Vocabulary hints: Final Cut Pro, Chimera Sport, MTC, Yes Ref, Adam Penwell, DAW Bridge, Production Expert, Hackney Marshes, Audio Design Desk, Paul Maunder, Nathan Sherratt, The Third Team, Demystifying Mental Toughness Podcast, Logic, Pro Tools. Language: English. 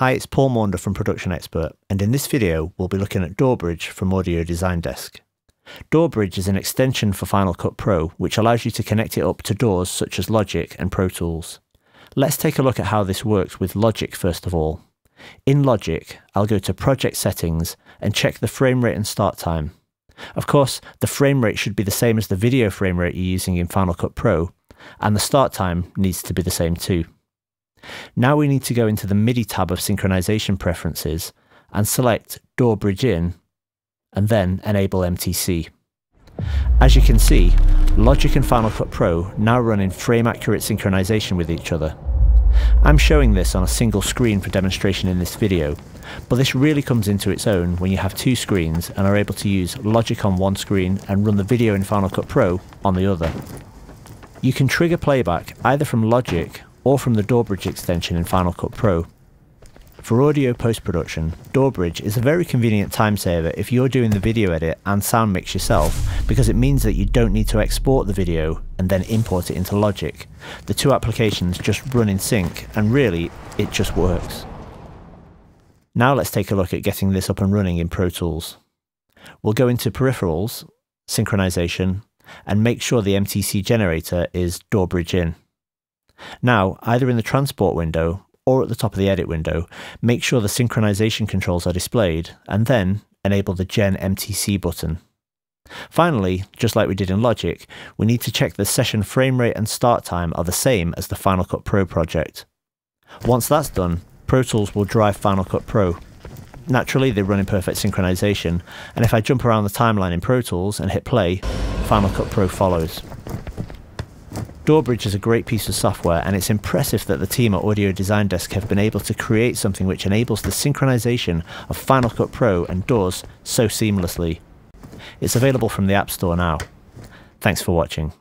Hi, it's Paul Maunder from Production Expert, and in this video we'll be looking at DAW Bridge from Audio Design Desk. DAW Bridge is an extension for Final Cut Pro which allows you to connect it up to DAWs such as Logic and Pro Tools. Let's take a look at how this works with Logic first of all. In Logic, I'll go to Project Settings and check the frame rate and start time. Of course, the frame rate should be the same as the video frame rate you're using in Final Cut Pro, and the start time needs to be the same too. Now we need to go into the MIDI tab of Synchronization Preferences and select DAW Bridge In, and then enable MTC. As you can see, Logic and Final Cut Pro now run in frame-accurate synchronization with each other. I'm showing this on a single screen for demonstration in this video, but this really comes into its own when you have two screens and are able to use Logic on one screen and run the video in Final Cut Pro on the other. You can trigger playback either from Logic or from the DAW Bridge extension in Final Cut Pro. For audio post-production, DAW Bridge is a very convenient time saver if you're doing the video edit and sound mix yourself, because it means that you don't need to export the video and then import it into Logic. The two applications just run in sync and really, it just works. Now let's take a look at getting this up and running in Pro Tools. We'll go into Peripherals, Synchronization, and make sure the MTC generator is DAW Bridge In. Now, either in the transport window or at the top of the edit window, make sure the synchronization controls are displayed and then enable the Gen MTC button. Finally, just like we did in Logic, we need to check the session frame rate and start time are the same as the Final Cut Pro project. Once that's done, Pro Tools will drive Final Cut Pro. Naturally, they run in perfect synchronization, and if I jump around the timeline in Pro Tools and hit play, Final Cut Pro follows. DAW Bridge is a great piece of software, and it's impressive that the team at Audio Design Desk have been able to create something which enables the synchronization of Final Cut Pro and DAWs so seamlessly. It's available from the App Store now. Thanks for watching.